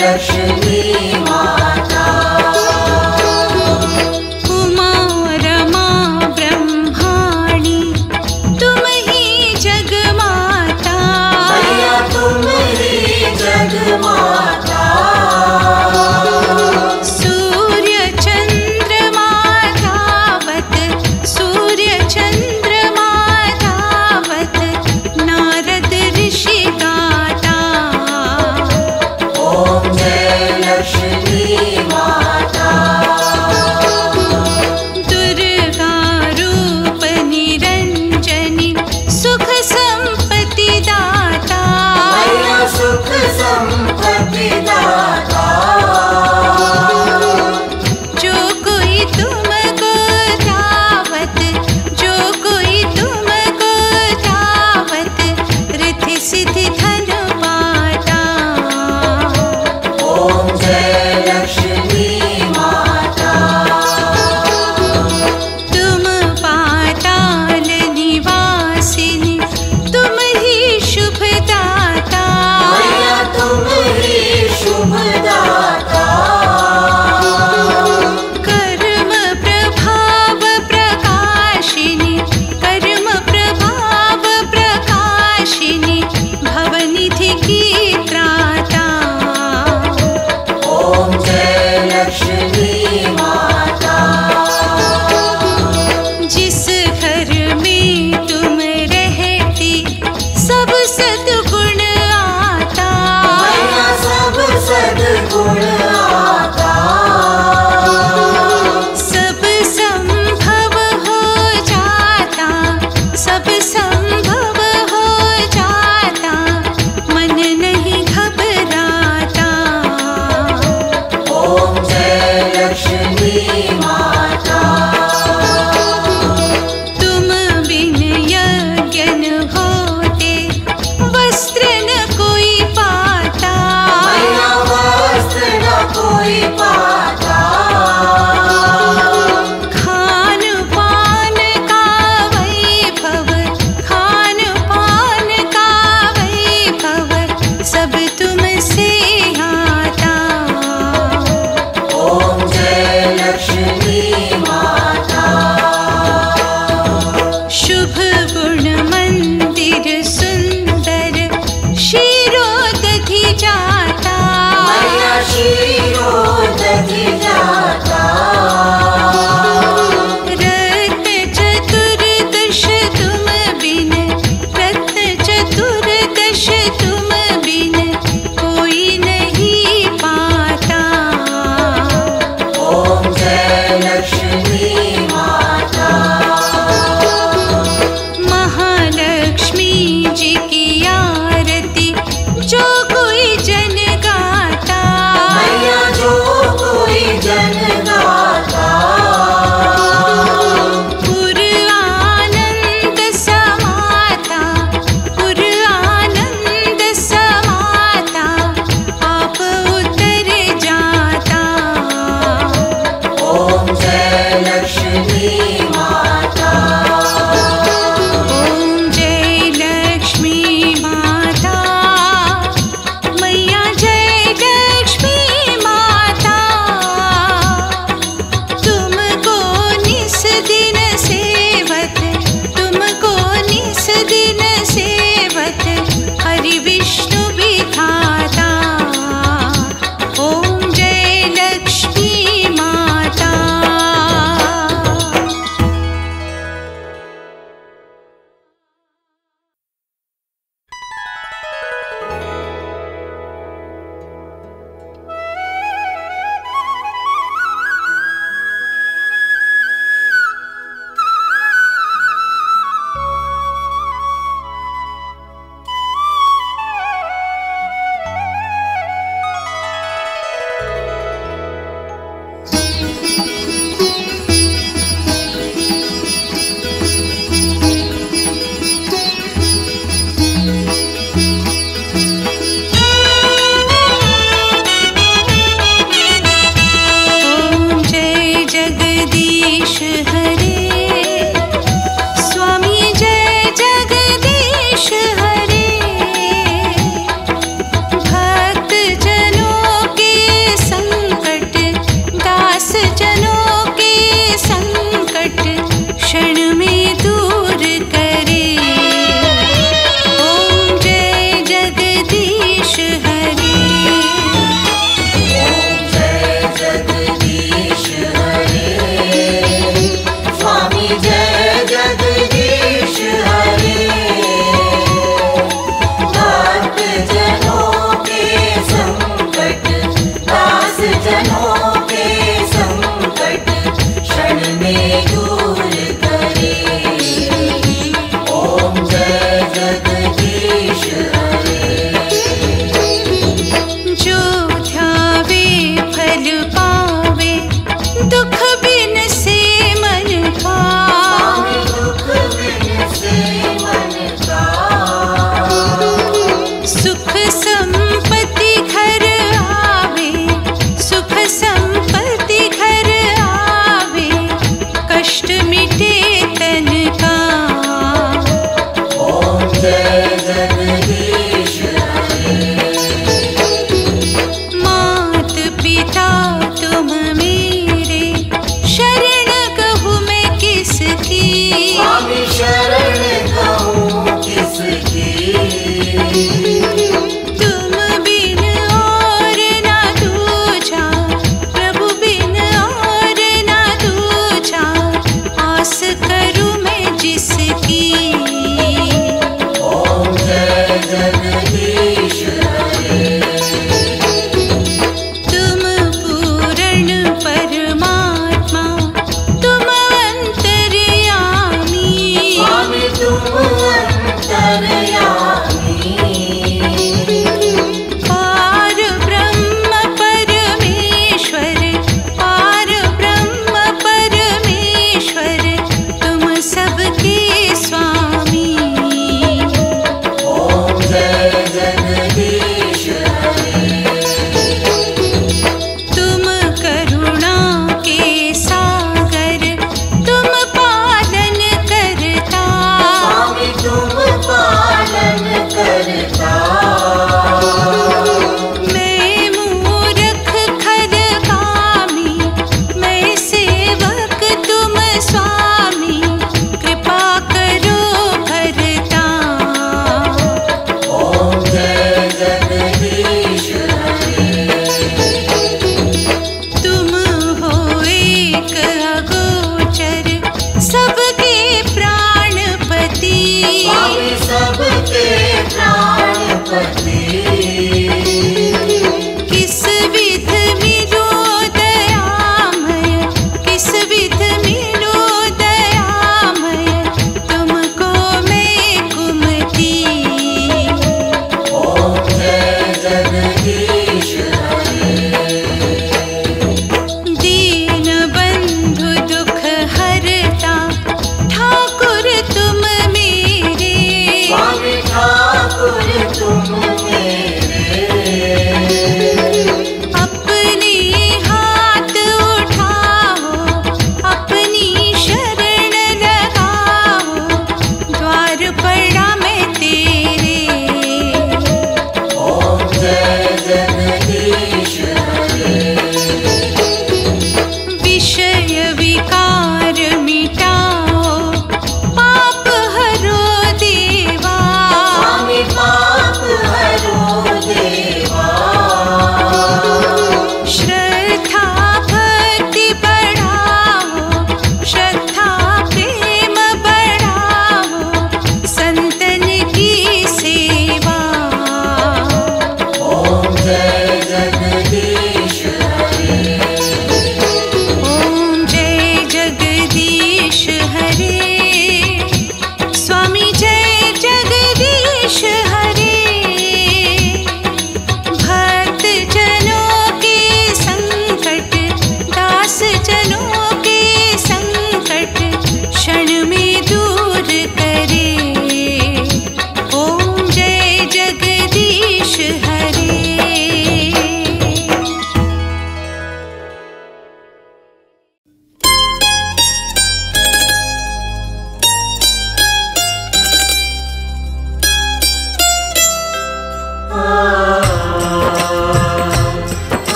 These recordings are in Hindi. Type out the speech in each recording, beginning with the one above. लक्ष्मी माता। उमा रमा ब्रह्माणी तुम ही जगमाता, मैया तुम ही जगमाता। सूर्य चंद्र माधावत नारद ऋषि गाता। ओम जय लक्ष्मी माता। दुर्गा रूप निरंजनी सुख संपत्ति दाता, मैया सुख संपत्ति दाता। जो कोई तुमको धावत, जो कोई तुमको धावत, रिद्धि सिद्धि धन पाता। ओम जय लक्ष्मी माता। तुम पाताल निवासिनी तुम ही शुभदाता, मैया तुम ही शुभदाता। कर्म प्रभाव प्रकाशिनी कर्म प्रभाव प्रकाशिनी भवनिधि की त्राता। ओम जय लक्ष्मी माता। जिस घर में तुम रहती सब सद्गुण आता, मैया सब सद्गुण आता। सब संभव हो जाता, सब संभव हो जाता, मन नहीं घबराता। ओम जय लक्ष्मी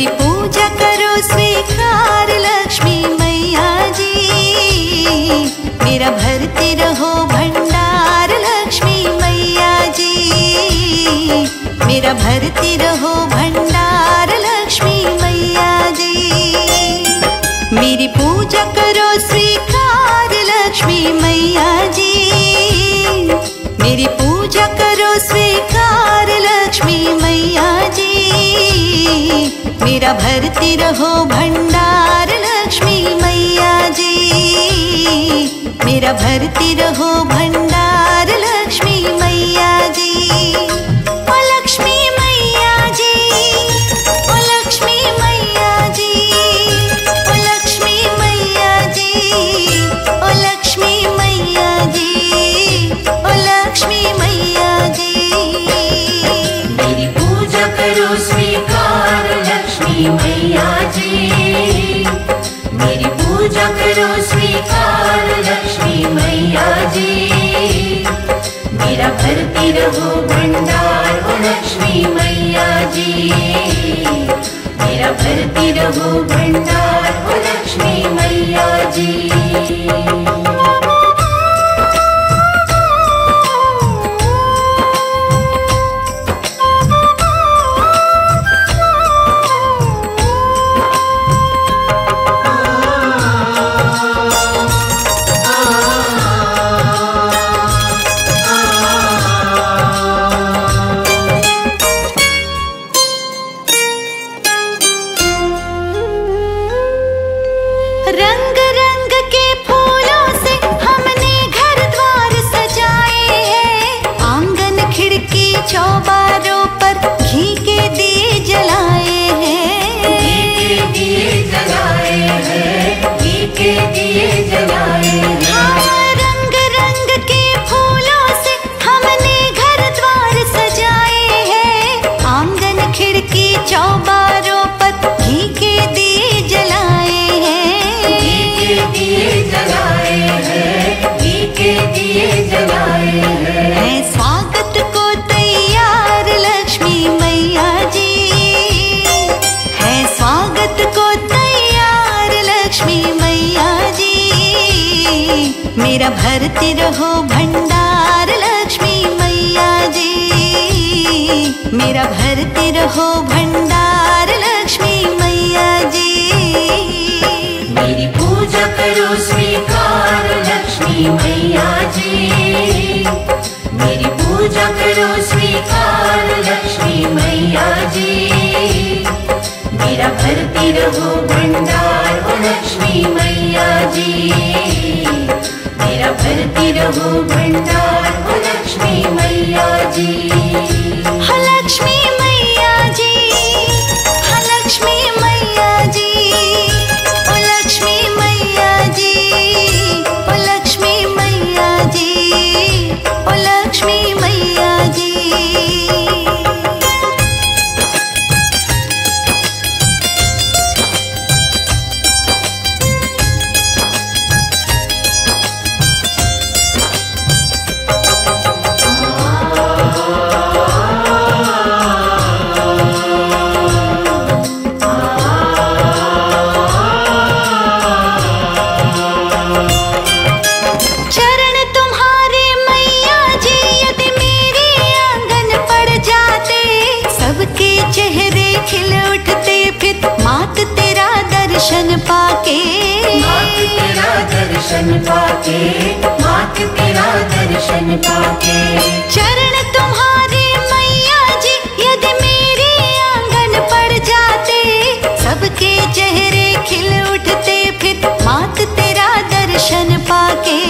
मेरी पूजा करो स्वीकार लक्ष्मी मैया जी, मेरा भरते रहो भंडार लक्ष्मी मैया जी, मेरा भरते रहो भंडार लक्ष्मी मैया जी। मेरी पूजा करो स्वीकार लक्ष्मी मैया जी, मेरी पूजा करो स्वीकार लक्ष्मी मैया जी, मेरा भरती रहो भंडार लक्ष्मी मैया जी, मेरा भरती रहो भंडार लक्ष्मी मैया जी। ओ लक्ष्मी मैया जी, ओ लक्ष्मी मैया जी, ओ लक्ष्मी मैया जी, ओ लक्ष्मी मैया जी, ओ लक्ष्मी मैया जी। मेरी पूजा करो स्वीकार लक्ष्मी मैया जी, मेरी पूजा करो स्वीकार लक्ष्मी मैया जी, मेरा भरती रहो भंडार ओ लक्ष्मी मैया जी, मेरा भरती रहो भंडार ओ लक्ष्मी मैया जी। मेरा भरते रहो भंडार लक्ष्मी मैया जी, मेरा भरते रहो भंडार लक्ष्मी मैया जी। मेरी पूजा करो स्वीकार लक्ष्मी मैया जी, मेरी पूजा करो स्वीकार लक्ष्मी मैया जी, मेरा भरते रहो भंडार ओ लक्ष्मी मैया जी, मेरा भरती रहो भंडार ओ लक्ष्मी मैया जी। हो लक्ष्मी मैया जी, हो लक्ष्मी मैया जी, ओ लक्ष्मी मैया जी, ओ लक्ष्मी मैया जी, ओ लक्ष्मी मैया जी। मात तेरा दर्शन पाके, चरण तुम्हारे मैया जी यदि मेरे आंगन पड़ जाते, सबके चेहरे खिल उठते फिर मात तेरा दर्शन पाके,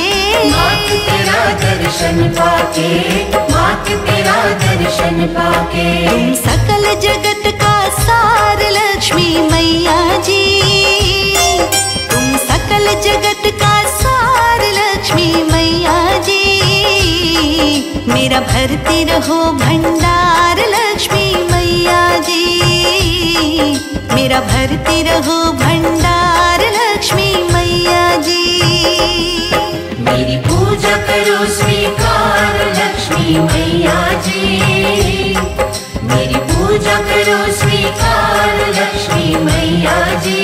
मात तेरा दर्शन पाके, मात तेरा दर्शन पाके। तुम सकल जगत का सार लक्ष्मी मैया जी, तुम सकल जगत का सार लक्ष्मी मैया जी, मेरा भरते रहो भंडार लक्ष्मी मैया जी, मेरा भरते रहो भंडार लक्ष्मी मैया जी। मेरी पूजा करो स्वीकार लक्ष्मी मैया जी, मेरी पूजा करो स्वीकार बलवान लक्ष्मी मैया जी,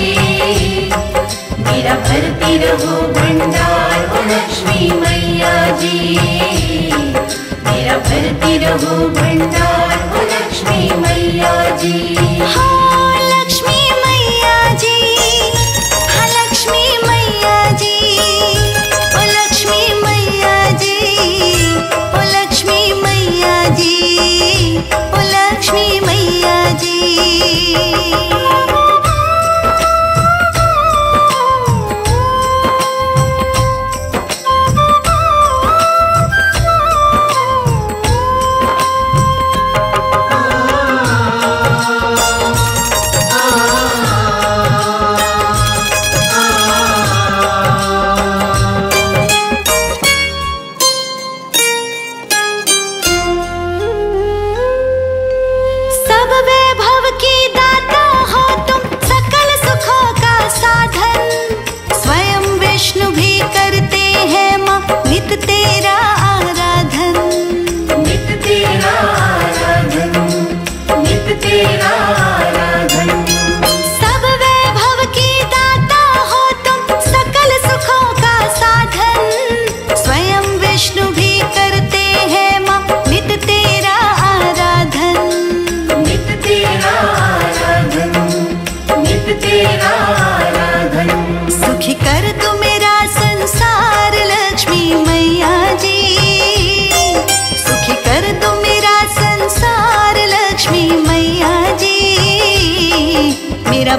मेरा भरती रहो भंडार ओ लक्ष्मी मैया जी, मेरा भरती रहो भंडार ओ लक्ष्मी मैया जी।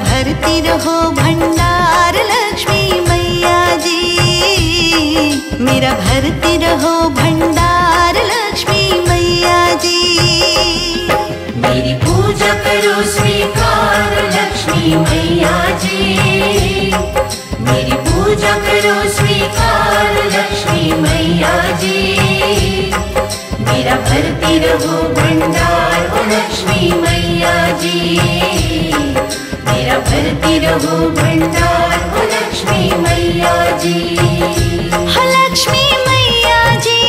भरती रहो भंडार लक्ष्मी मैया जी, मेरा भरती रहो भंडार लक्ष्मी मैया जी। मेरी पूजा करो स्वीकार लक्ष्मी मैया जी, मेरी पूजा करो स्वीकार लक्ष्मी मैया जी, मेरा भरती रहो भंडार ओ लक्ष्मी मैया जी, मेरा भरती रहो भंडार ओ लक्ष्मी मैया जी। हा लक्ष्मी मैया जी,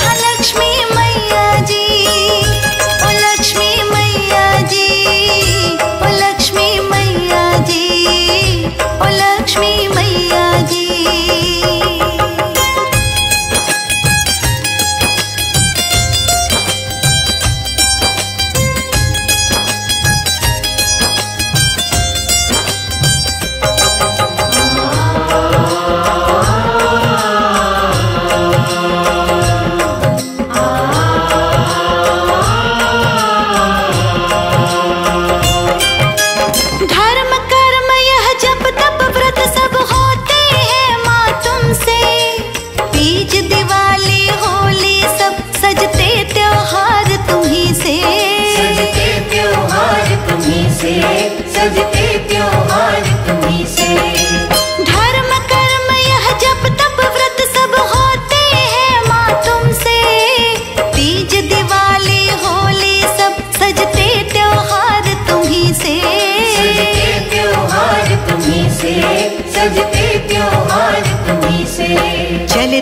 हा लक्ष्मी मैया जी, ओ लक्ष्मी मैया जी, ओ लक्ष्मी मैया जी, ओ लक्ष्मी मैया जी।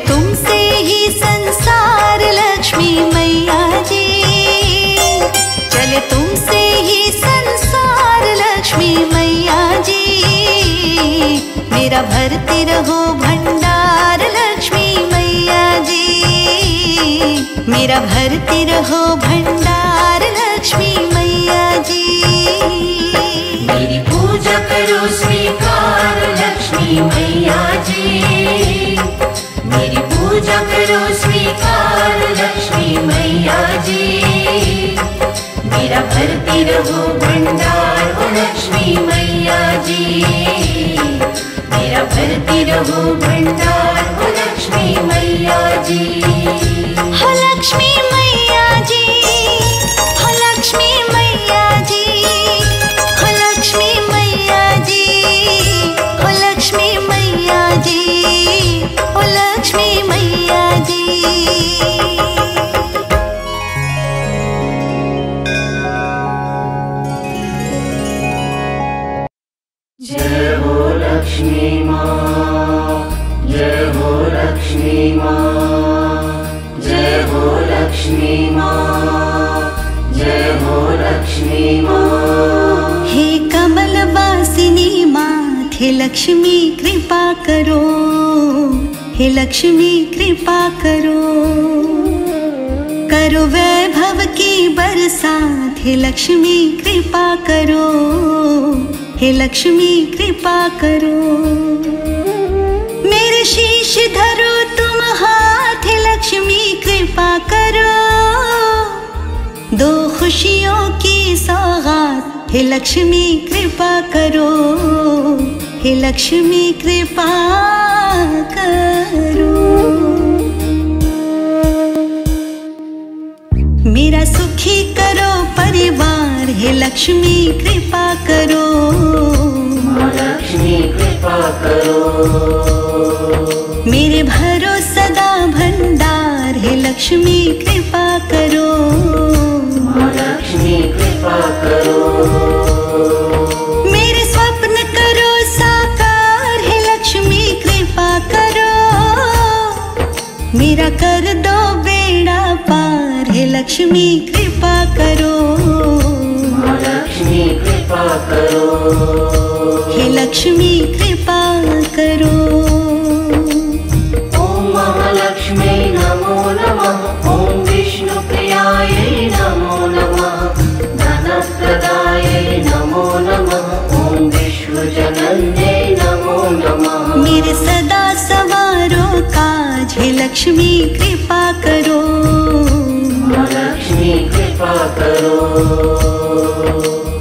तुमसे ही संसार लक्ष्मी मैया जी, चले तुमसे ही संसार लक्ष्मी मैया जी, मेरा भरती रहो भंडार लक्ष्मी मैया जी, मेरा भरती रहो भंडार लक्ष्मी मैया जी। मेरी पूजा करो स्वीकार लक्ष्मी मैया जी, मेरी पूजा करो स्वीकार लक्ष्मी मैया जी, मेरा भरती रहो भंडार ओ लक्ष्मी मैया जी, मेरा भरती रहो भंडार ओ लक्ष्मी मैया जी। हो लक्ष्मी मैया जी, हो लक्ष्मी मैया जी, हो लक्ष्मी मैया जी, हो लक्ष्मी मैया जी, ओ लक्ष्मी मैया जी। जय हो लक्ष्मी मां, जय। लक्ष्मी कृपा करो, हे लक्ष्मी कृपा करो। करो वैभव की बरसात, हे लक्ष्मी कृपा करो, हे लक्ष्मी कृपा करो। मेरे शीश धरो तुम हाथ, हे लक्ष्मी कृपा करो। दो खुशियों की सौगात, हे लक्ष्मी कृपा करो, हे लक्ष्मी कृपा करो। मेरा सुखी करो परिवार, हे लक्ष्मी कृपा करो, लक्ष्मी कृपा करो। मेरे भरो सदा भंडार, हे लक्ष्मी कृपा करो, लक्ष्मी कृपा करो। मेरे स्वप्न करो साकार, हे लक्ष्मी कृपा करो। मेरा कर दो बेड़ा पार, हे लक्ष्मी कृपा करो, लक्ष्मी कृपा करो, हे लक्ष्मी कृपा करो। ओम महालक्ष्मी नमो नमः, ओम विष्णु प्रियाय नमो नमः, धनप्रदाय नमो नमः, ओम विश्वजनन्ये नमो नमः। मेरे सदा सवारो काज, हे लक्ष्मी कृपा करो, लक्ष्मी कृपा करो।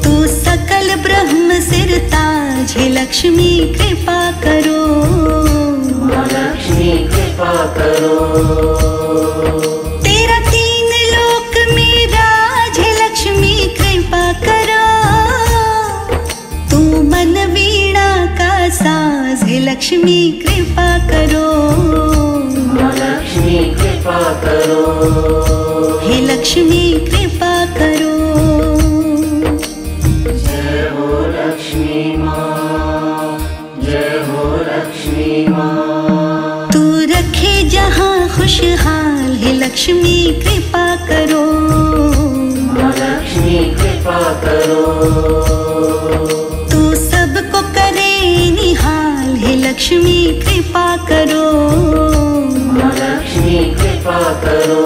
तू सकल ब्रह्म सिर ताज, हे लक्ष्मी कृपा करो, लक्ष्मी कृपा करो। लक्ष्मी कृपा करो, लक्ष्मी कृपा करो, हे लक्ष्मी कृपा करो। जय हो लक्ष्मी माँ, जय हो लक्ष्मी माँ। तू रखे जहाँ खुशहाल, हे लक्ष्मी कृपा करो, लक्ष्मी कृपा करो। लक्ष्मी कृपा करो, लक्ष्मी कृपा करो।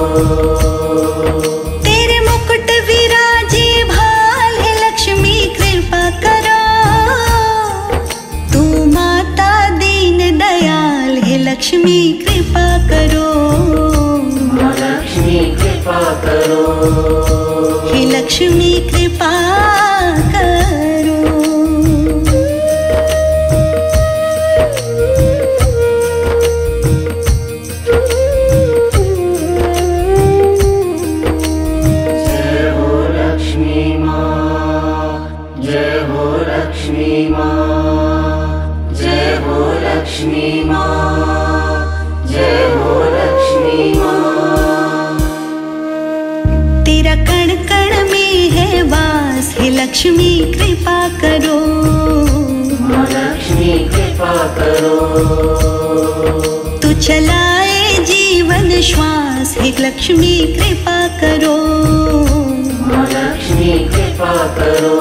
तेरे मुकुट विराजे भाल, हे लक्ष्मी कृपा करो। तू माता दीन दयाल, हे लक्ष्मी कृपा करो, लक्ष्मी कृपा करो, हे लक्ष्मी कृपा करो। लक्ष्मी कृपा करो, लक्ष्मी कृपा करो। तू चलाए जीवन श्वास, हे लक्ष्मी कृपा करो, लक्ष्मी कृपा करो।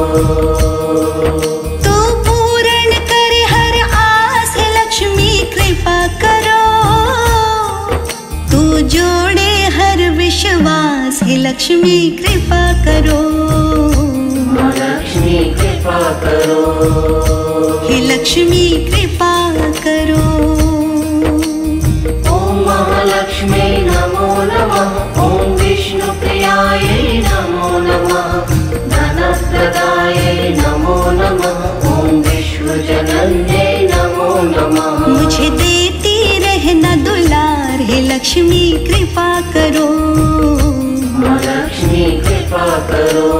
तू पूर्ण करे हर आस, हे लक्ष्मी कृपा करो। तू जोड़े हर विश्वास, हे लक्ष्मी कृपा करो, लक्ष्मी कृपा करो, हे लक्ष्मी कृपा करो। ओम महालक्ष्मी नमो नमः, ओम विष्णु प्रियाय नमो नमः, धनप्रदाय नमो नमः, ओम विश्वजनन्ये नमो नमः। मुझे देती रहना दुलार, हे लक्ष्मी कृपा करो, लक्ष्मी कृपा करो।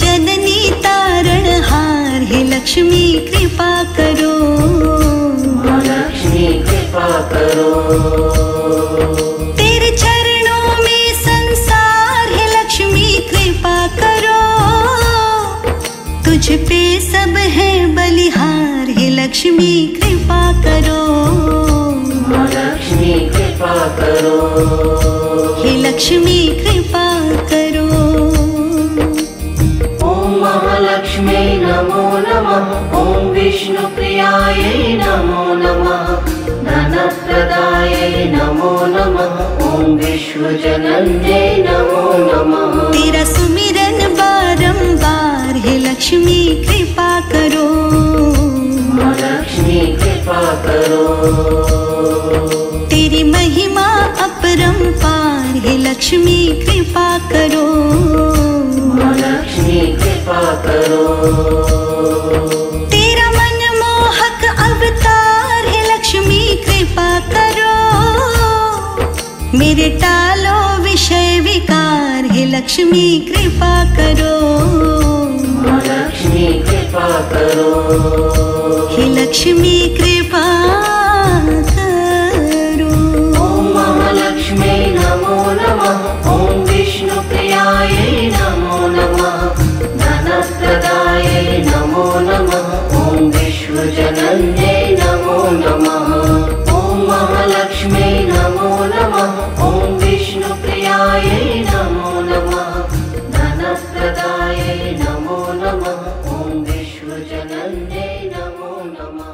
जननी तारणहार, हे लक्ष्मी कृपा करो, लक्ष्मी कृपा करो। तेरे चरणों में संसार, हे लक्ष्मी कृपा करो। तुझ पे सब है बलिहार, हे लक्ष्मी कृपा करो, लक्ष्मी कृपा करो, हे लक्ष्मी कृपा करो। ओम महालक्ष्मी नमो नमः, ओम विष्णुप्रियायै नमो नमः, धनप्रदायै नमो नमः, ओम विश्वजनन्ये नमो नमः। तेरा सुमिरन बारंबार हे लक्ष्मी कृपा करो, मां लक्ष्मी कृपा करो। तेरी महिमा अपरंपार हे लक्ष्मी कृपा करो, मां लक्ष्मी कृपा करो। मेरे टालो विषय विकार हे लक्ष्मी कृपा करो, मां लक्ष्मी कृपा करो, हे लक्ष्मी कृपा करो। ओम महालक्ष्मी नमो नमः, ओम विष्णुप्रियायै नमो नमः, धनप्रदायै नमो नमः, ओम विश्वजनन्ये नमो नमः। ओम महालक्ष्मी नमो नमः, ओम विष्णुप्रियायै नमो नमः, धनप्रदायै नमो नमः, ओम विश्वजनन्ये नमो नमः।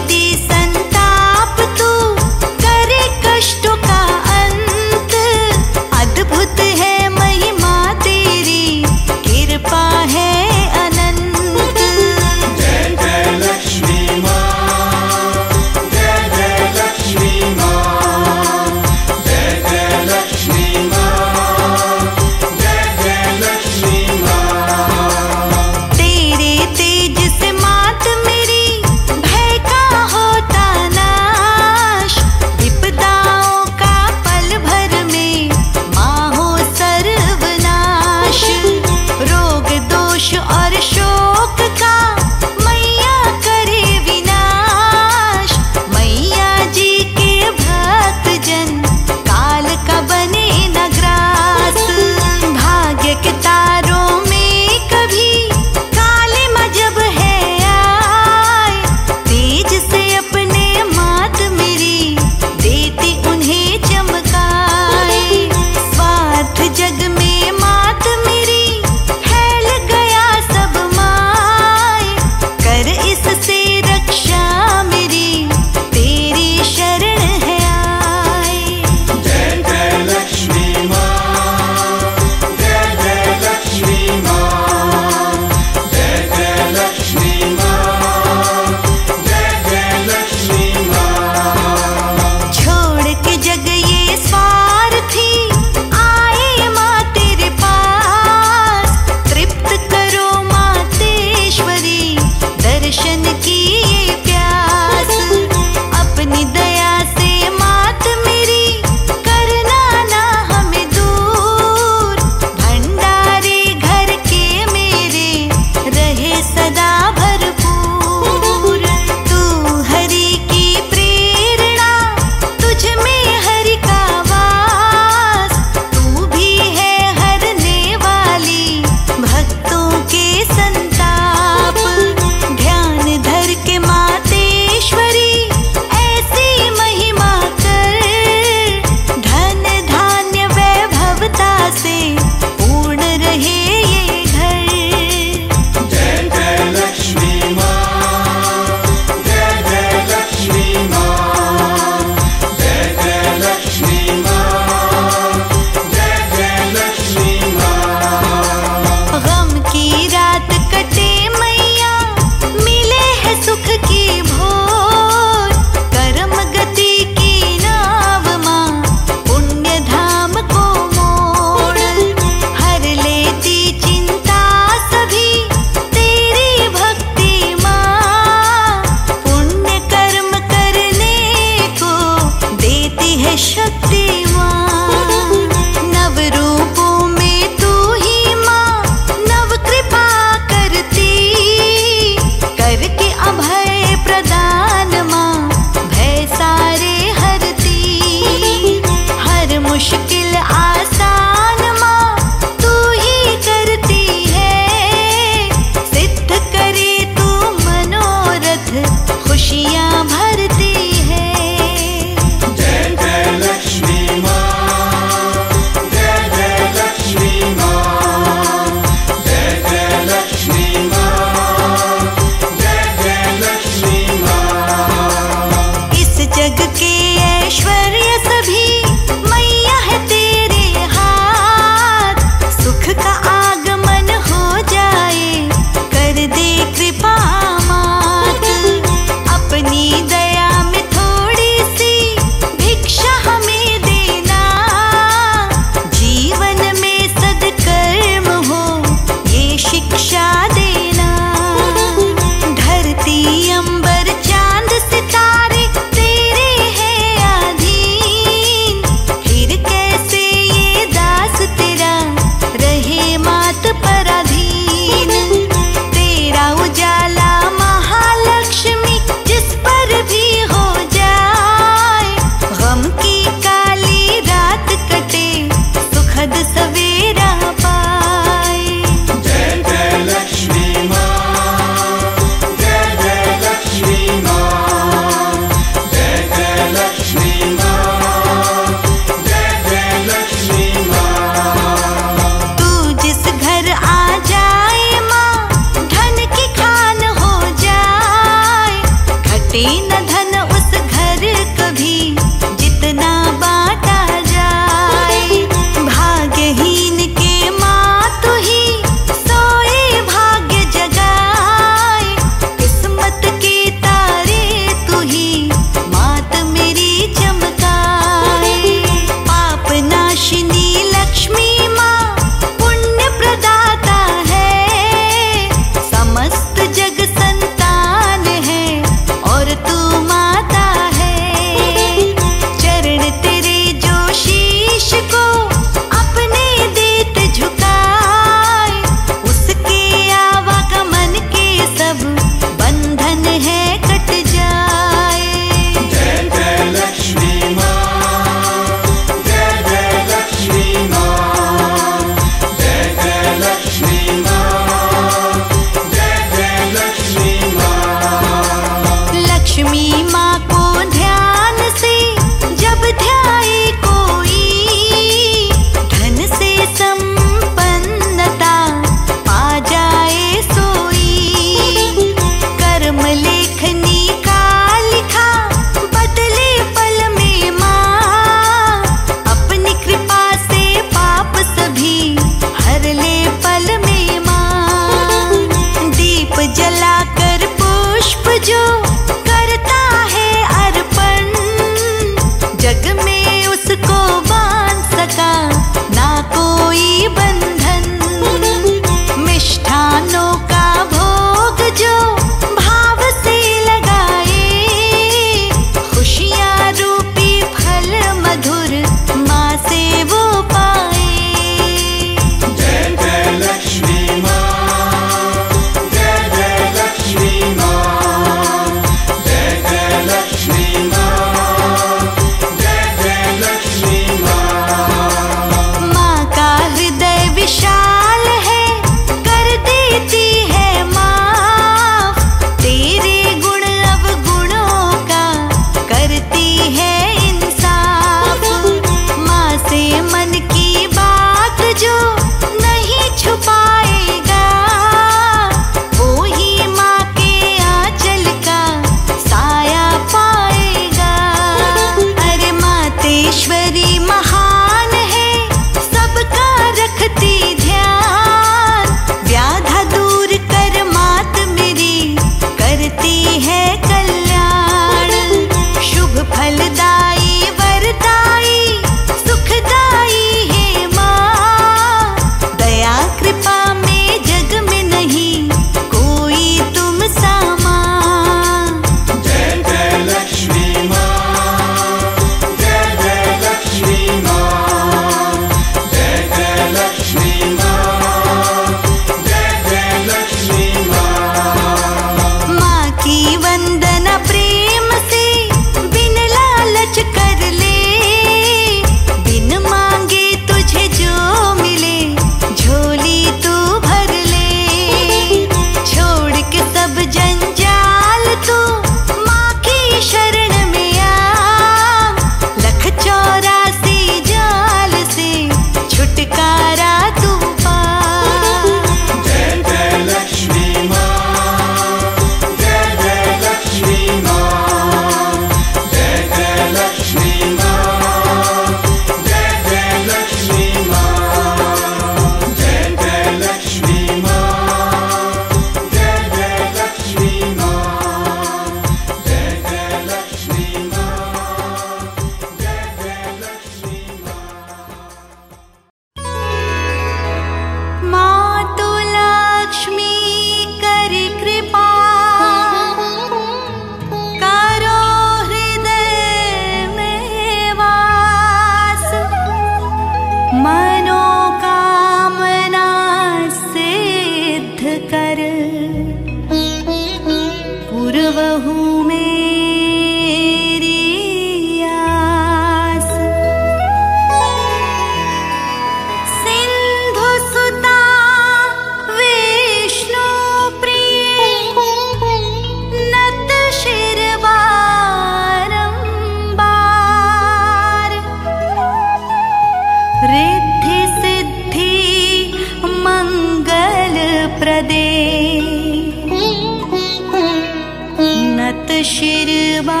शर्मा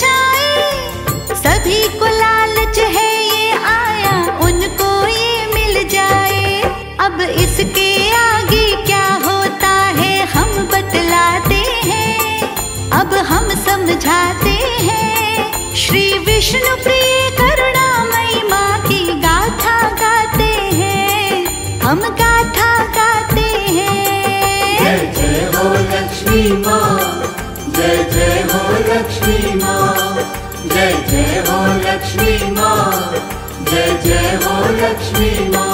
चाय लक्ष्मी माँ जय जय हो लक्ष्मी माँ जय जय हो लक्ष्मी माँ।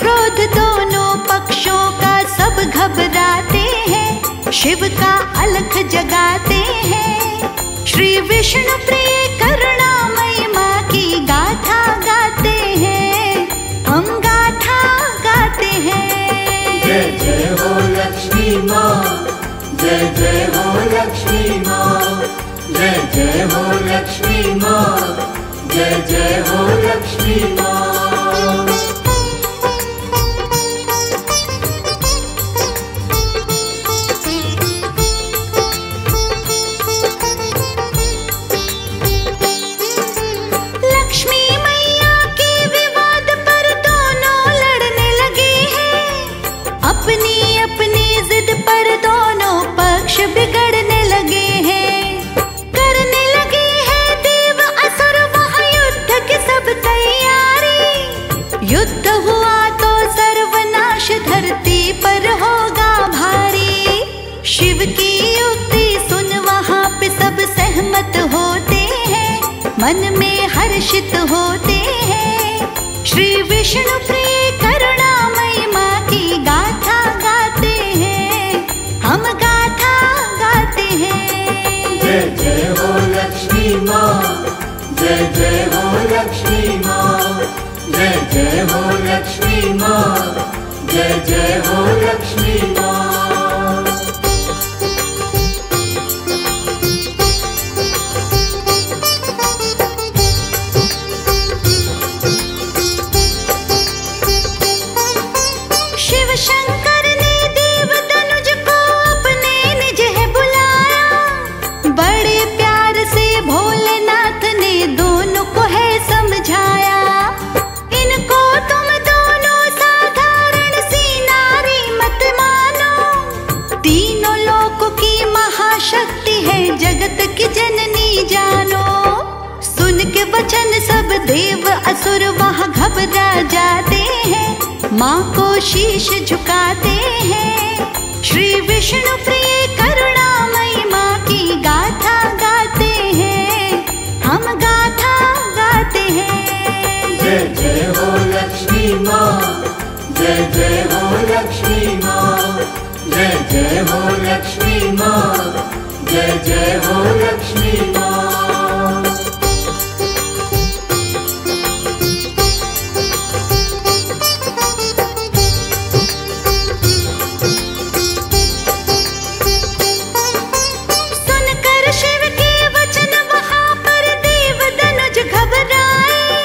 क्रोध दोनों पक्षों का सब घबराते हैं, शिव का अलख जगाते हैं, श्री विष्णु प्रिय करुणामयी माँ की गाथा गाते हैं, हम गाथा गाते हैं। जय जय हो लक्ष्मी माँ जय जय हो लक्ष्मी माँ जय जय हो लक्ष्मी माँ जय जय हो लक्ष्मी माँ। युद्ध हुआ तो सर्वनाश धरती पर होगा भारी, शिव की युक्ति सुन वहाँ पे सब सहमत होते हैं, मन में हर्षित होते हैं, श्री विष्णु प्रिय करुणामयी माँ की गाथा गाते हैं, हम गाथा गाते हैं। जय जय हो लक्ष्मी माँ जय जय हो लक्ष्मी माँ जय जय हो लक्ष्मी माँ जय जय हो लक्ष्मी माँ। शिव शंकर ने देव तनुज को अपने निज है बुलाया, बड़े प्यार से भोलेनाथ ने दोनों को है समझाया, जगत की जननी जानो। सुन के वचन सब देव असुर वहाँ घबरा जाते हैं, माँ को शीश झुकाते हैं, श्री विष्णु प्रिय करुणामयी माँ की गाथा गाते हैं, हम गाथा गाते हैं। जय जय हो लक्ष्मी माँ जय जय हो लक्ष्मी माँ जय जय हो लक्ष्मी माँ जय जय हो लक्ष्मी माँ। सुनकर शिव के वचन वहाँ पर देव तनुज घबराए,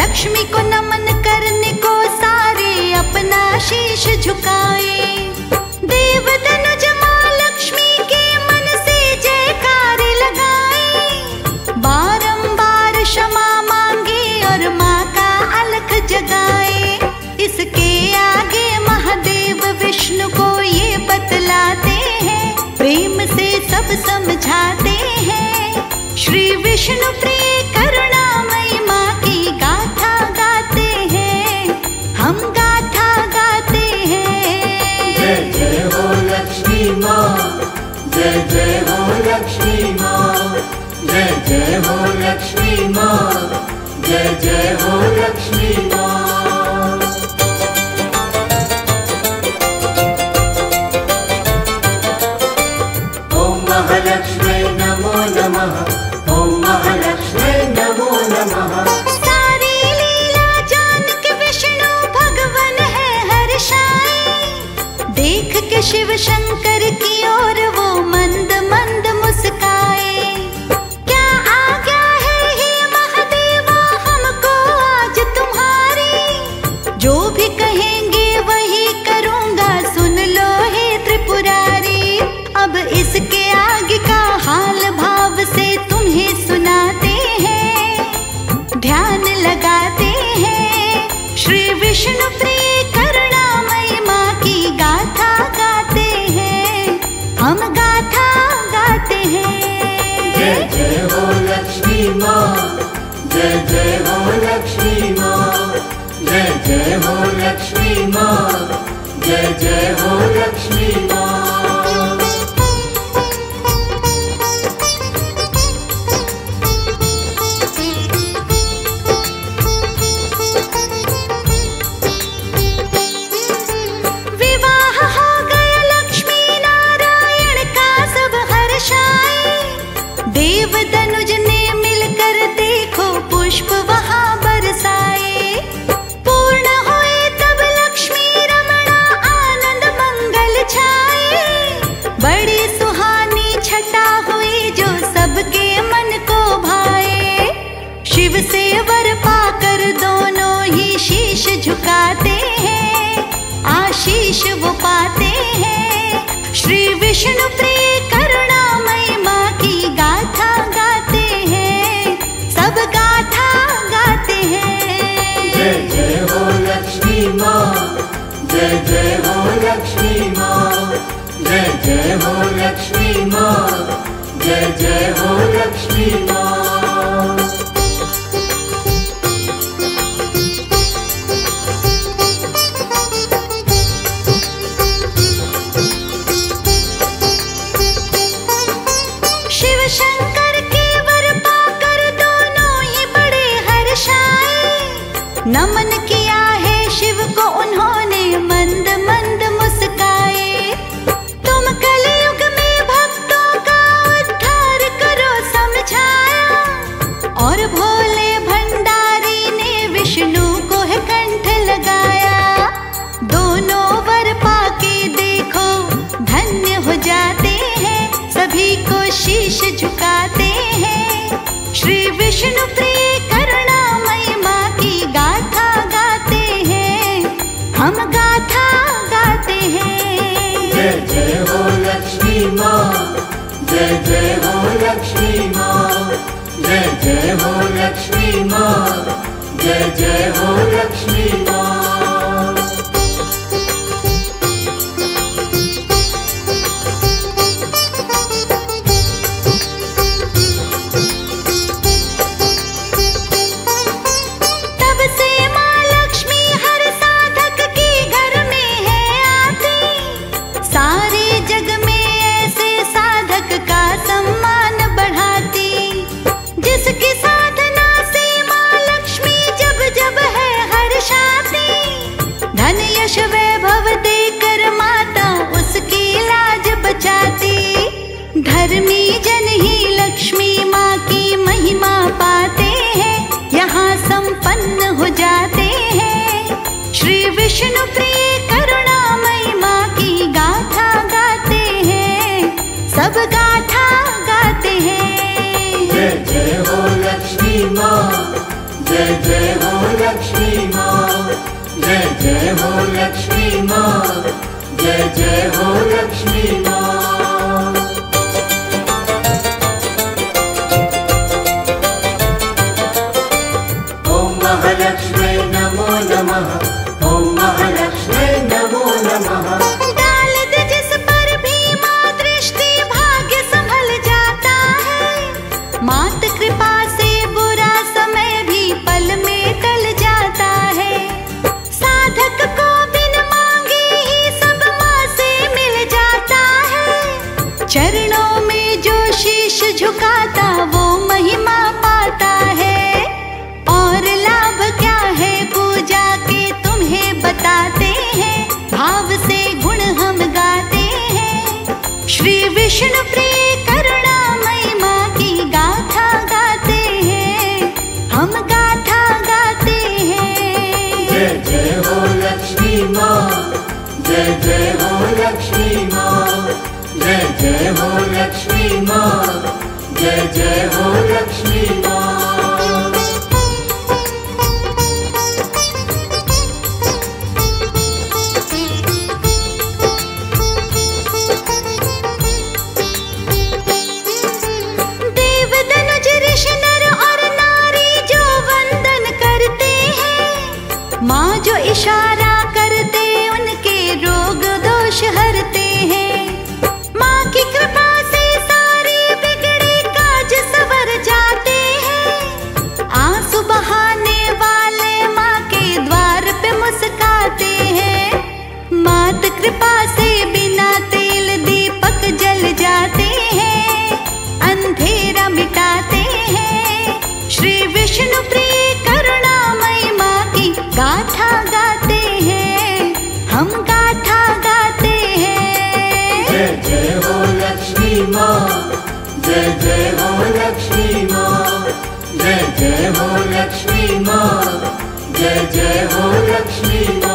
लक्ष्मी को नमन करने को सारे अपना शीश झुकाए, देव तनुज जगाए, इसके आगे महादेव विष्णु को ये बतलाते हैं, प्रेम से सब समझाते हैं, श्री विष्णु प्रिय करुणामयी माँ की गाथा गाते हैं, हम गाथा गाते हैं। जय जय हो लक्ष्मी माँ जय जय हो लक्ष्मी माँ जय जय हो लक्ष्मी माँ जय जय हो लक्ष्मी माँ। ओम महालक्ष्मी नमो नमः ओम महालक्ष्मी नमो नमः। सारी लीला जान के विष्णु भगवन है हर्षाए, देख के शिव शंकर की ओर वो मंद मंद मुस्काए, क्या आ गया है हे महादेवा हमको विष्णु प्रिय करुणामय माँ की गाथा गाते हैं, हम गाथा गाते हैं। जय जय हो लक्ष्मी माँ, जय जय हो लक्ष्मी माँ, जय जय हो लक्ष्मी माँ, जय जय हो लक्ष्मी माँ। आशीष वो पाते हैं, श्री विष्णु प्रिय करुणामय माँ की गाथा गाते हैं, सब गाथा गाते हैं। जय जय हो लक्ष्मी माँ, जय जय हो लक्ष्मी माँ, जय जय हो लक्ष्मी माँ, जय जय हो लक्ष्मी माँ। नमन किया है शिव को उन्होंने, मंद मंद मुस्काए। तुम कलयुग में भक्तों का उद्धार करो समझाया, और भोले भंडारी ने विष्णु को है कंठ लगाया। दोनों वर पाके देखो धन्य हो जाते हैं, सभी को शीश झुकाते हैं, श्री विष्णु प्रिय हम गाथा गाते हैं। जय जय हो लक्ष्मी माँ, जय जय हो लक्ष्मी माँ, जय जय हो लक्ष्मी माँ, जय जय हो लक्ष्मी माँ। धर्मी जन ही लक्ष्मी माँ की महिमा पाते हैं, यहाँ संपन्न हो जाते हैं, श्री विष्णु प्रिय करुणामय माँ की गाथा गाते हैं, सब गाथा गाते हैं। जय जय हो लक्ष्मी माँ, जय जय हो लक्ष्मी माँ, जय जय हो लक्ष्मी माँ, जय जय हो लक्ष्मी माँ। लक्ष्मी नमो नमः, ओम महालक्ष्मी नमो नमः। डाल दे जिस पर भी माँ दृष्टि, भाग्य संभल जाता है। मात कृपा से बुरा समय भी पल में टल जाता है। साधक को बिन मांगे ही सब माँ से मिल जाता है। चरणों में जो शीश झुकाता वो महिमा पाता है। बताते हैं भाव से गुण हम गाते हैं, श्री विष्णु प्रिय करुणामय माँ की गाथा गाते हैं, हम गाथा गाते हैं। जय जय हो लक्ष्मी माँ, जय जय हो लक्ष्मी माँ, जय जय हो लक्ष्मी माँ, जय जय हो लक्ष्मी माँ। इशारा करते उनके रोग दोष हरते हैं। माँ की कृपा से सारे बिगड़े काज सवर जाते हैं। आंसू बहाने वाले माँ के द्वार पे मुस्काते हैं। मात कृपा से बिना तेल दीपक जल जाते हैं, अंधेरा मिटाते हैं। श्री विष्णु प्रिय करुणामयी माँ की गाथा गाते हैं, हम गाथा गाते हैं। जय जय हो लक्ष्मी माँ, जय जय हो लक्ष्मी माँ, जय जय हो लक्ष्मी माँ, जय जय हो लक्ष्मी माँ।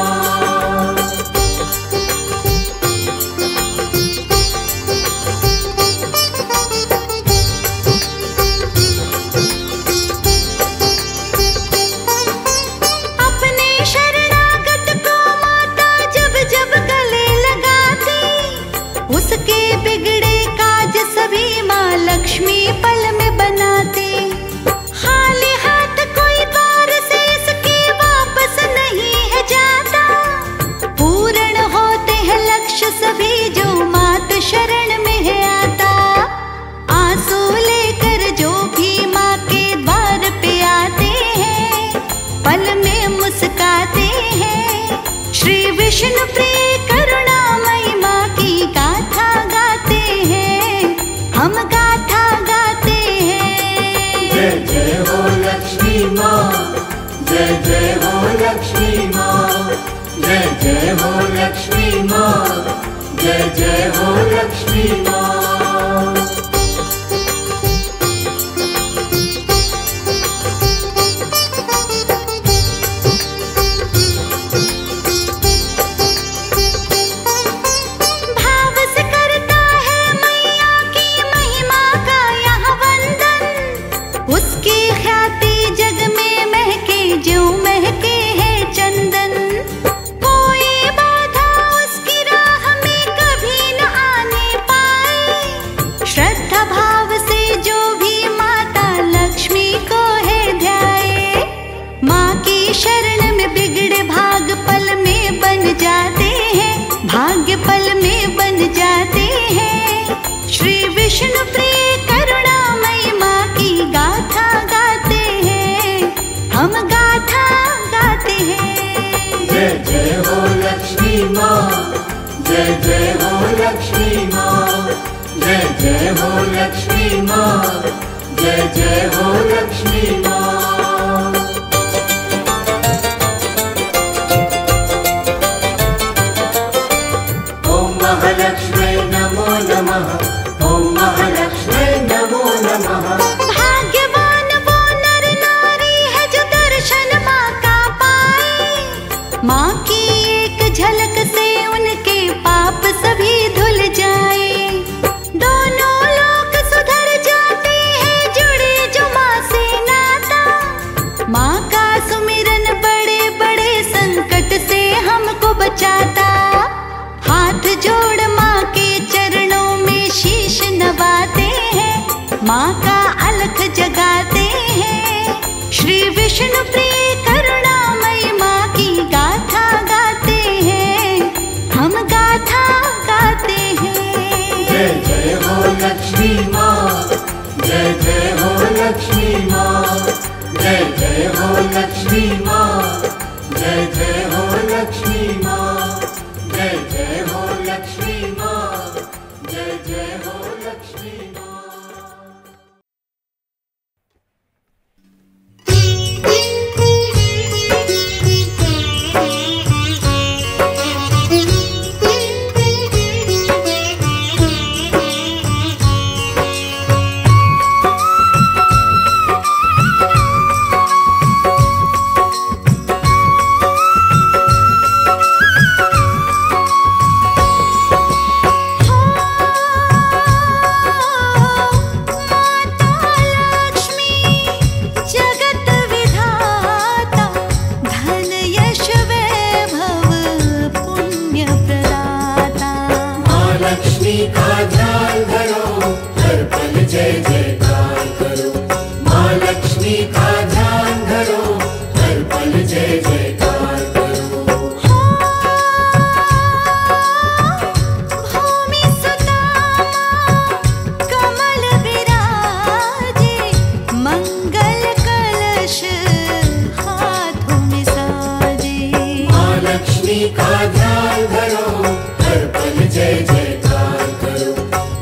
लक्ष्मी का ध्यान करो, हर पल जय जयकार करो।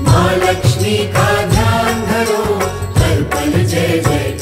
माँ लक्ष्मी का ध्यान करो, हर पल जय जयकार करो।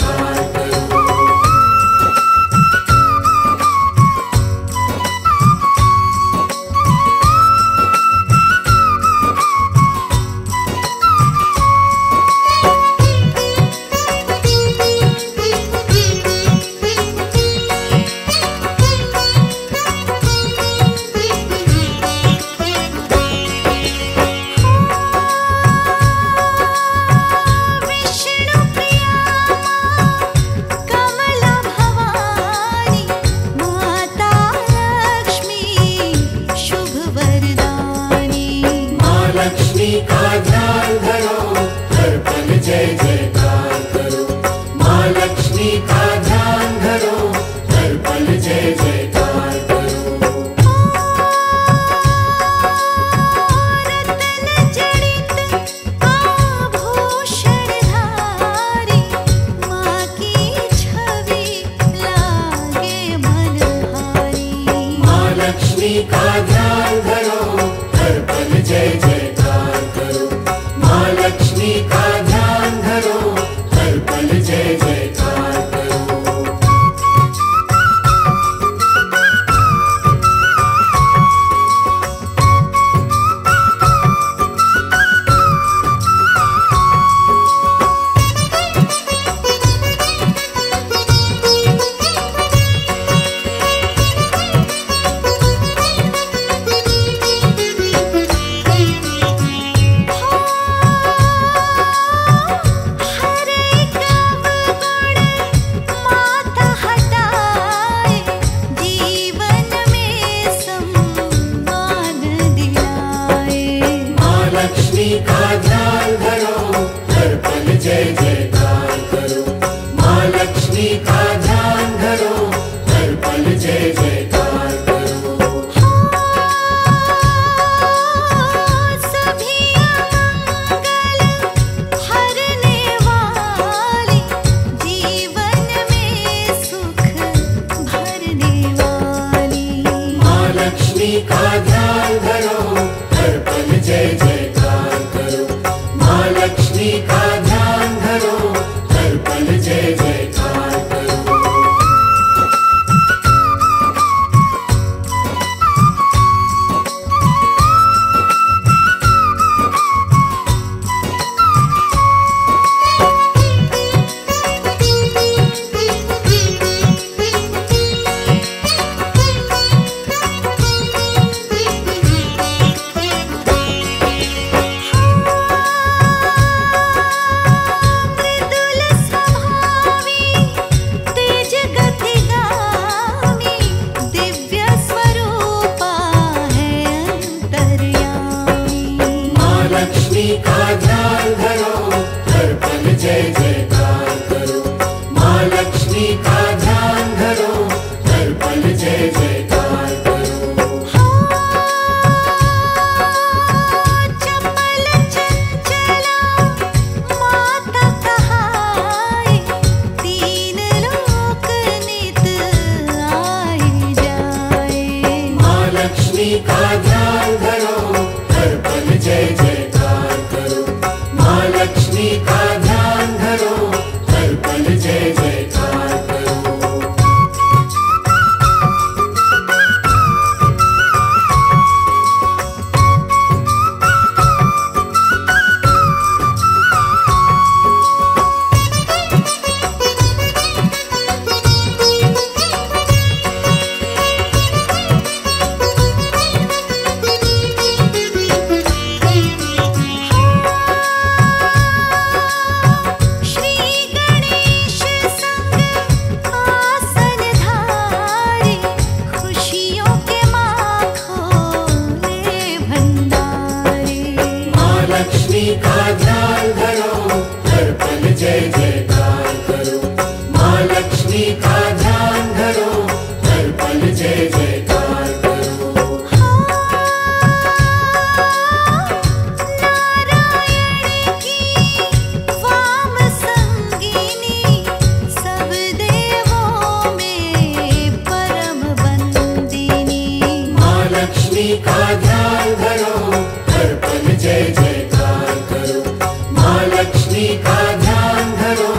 जी का ध्यान करो, हर पल जय जयकार करो। माँ लक्ष्मी का ध्यान करो,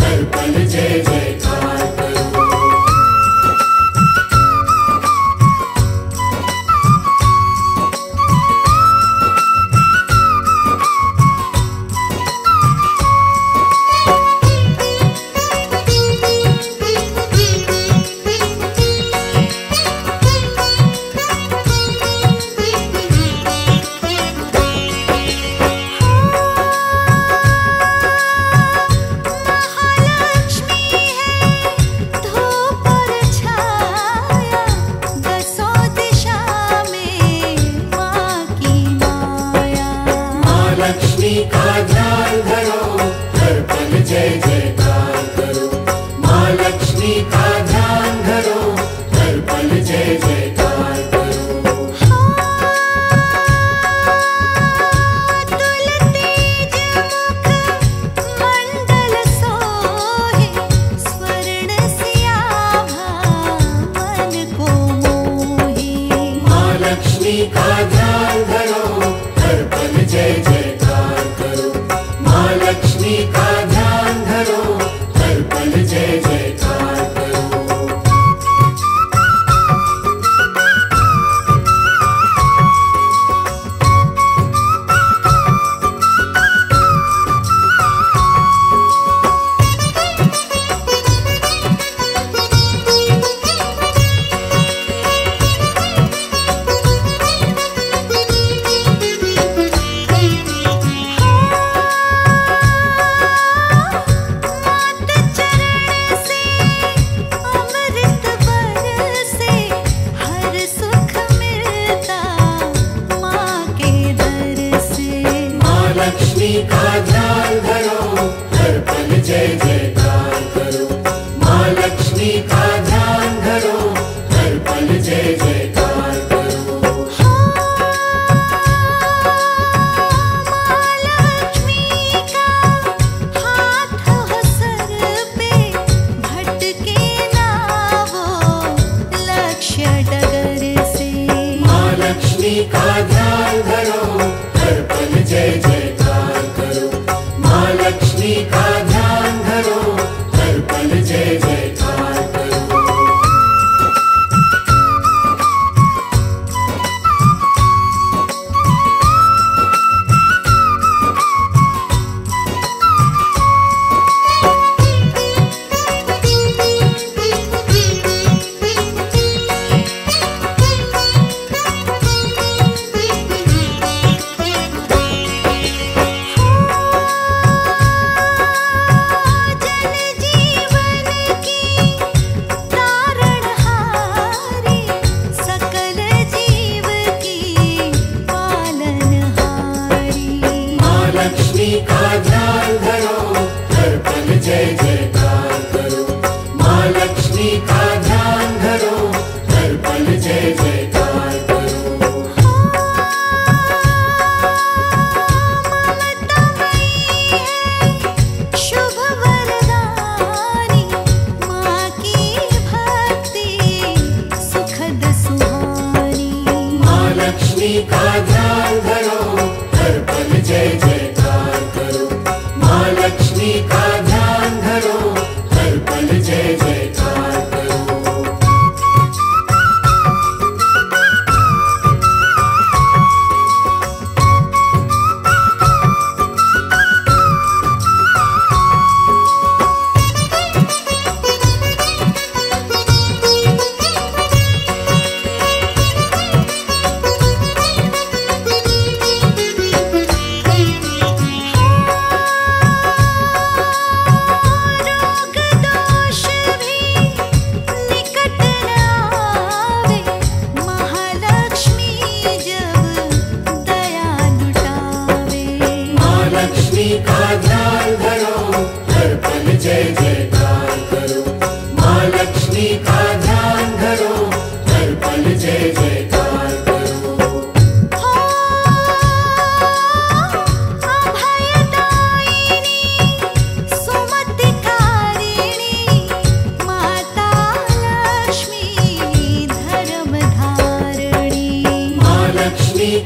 हर पल जय जयकार करो।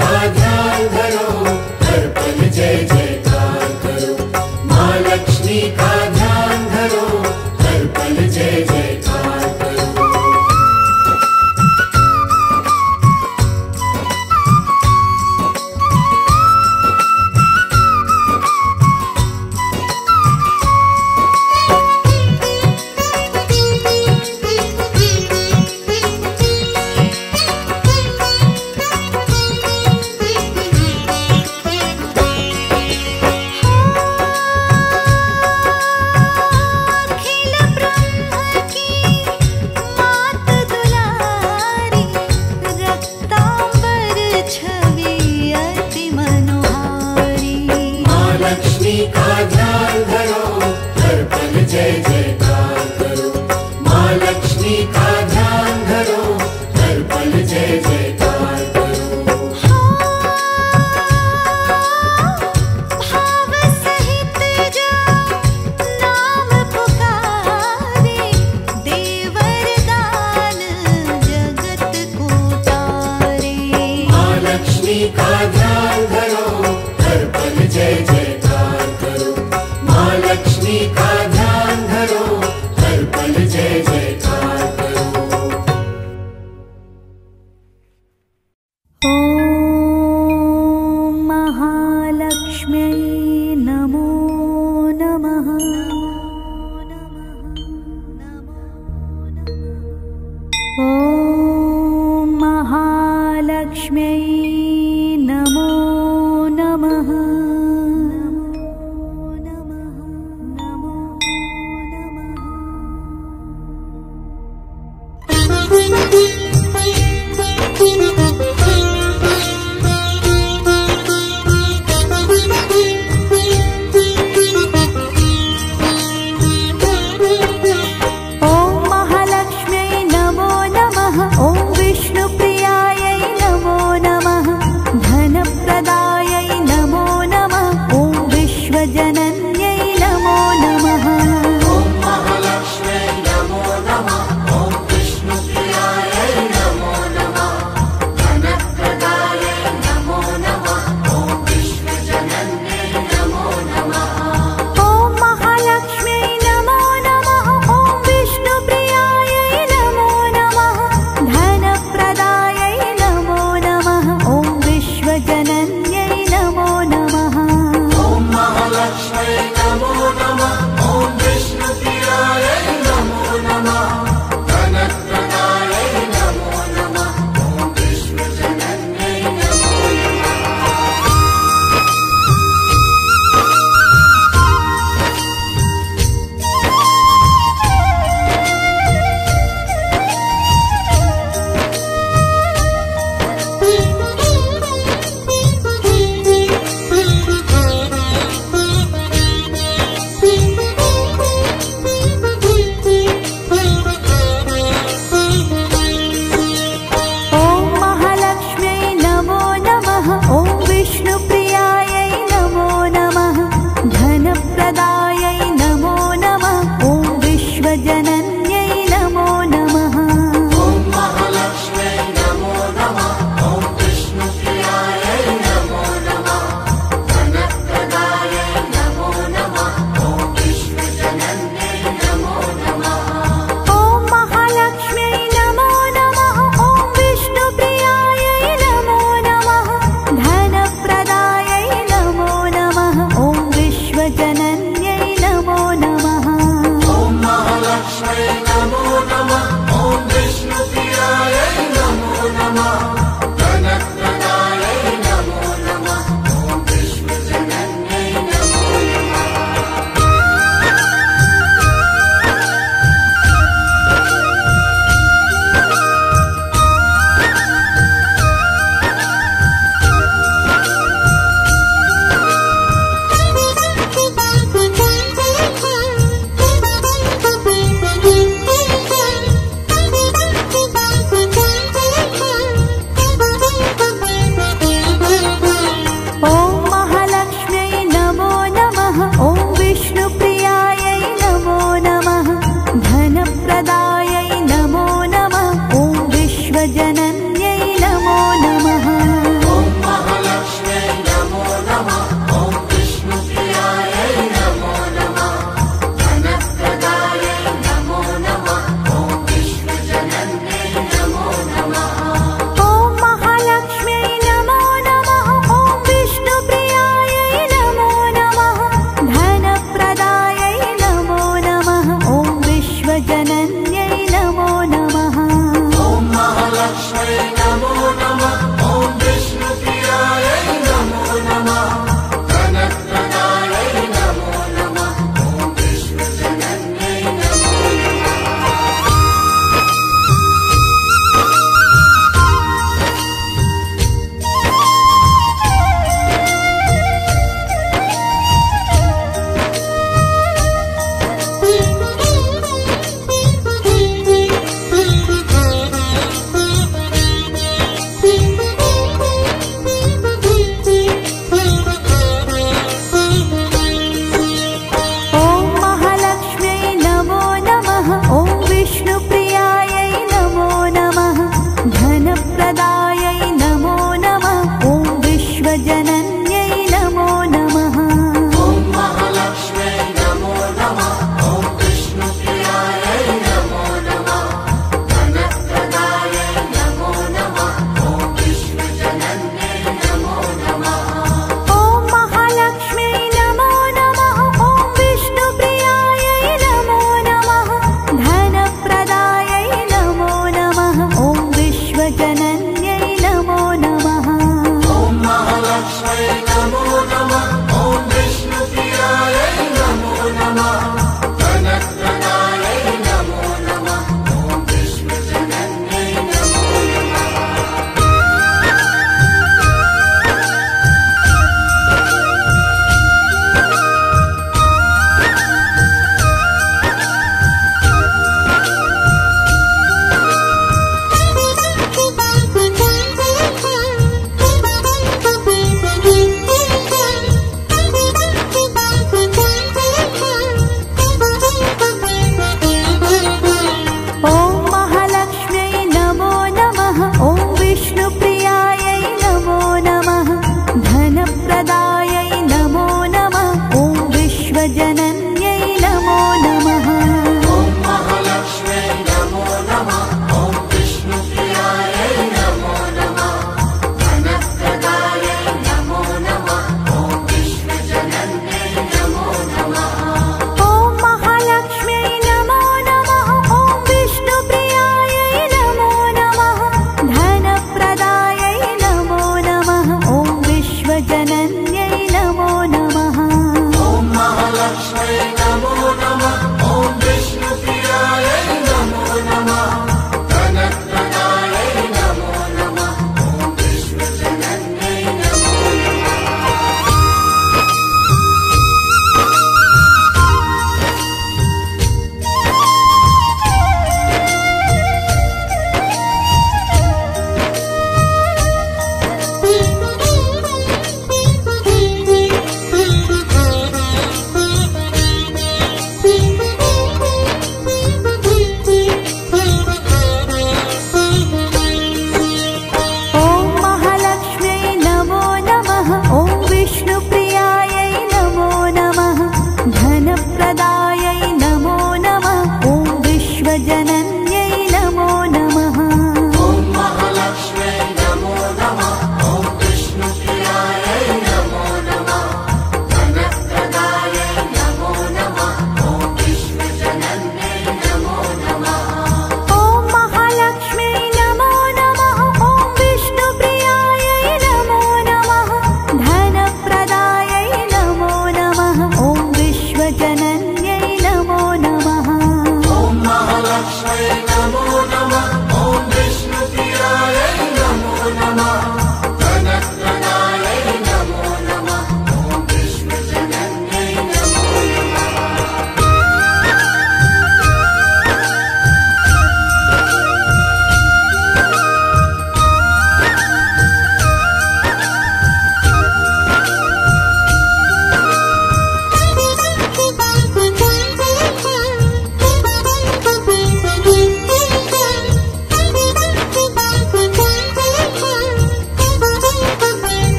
का ध्यान धरो, दर्पण जय जयकार करो। माँ लक्ष्मी का ध्यान धरो, दर्पण जय जयकार करो।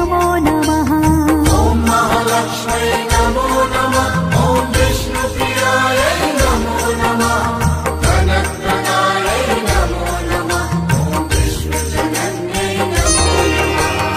नमो नमः। ओम महालक्ष्मी नमो नमः। ओम विष्णु प्रियाय नमो नमः। कनकप्रदाय नमो नमः। ओम विष्णु जनन्ये नमो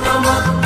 नमः।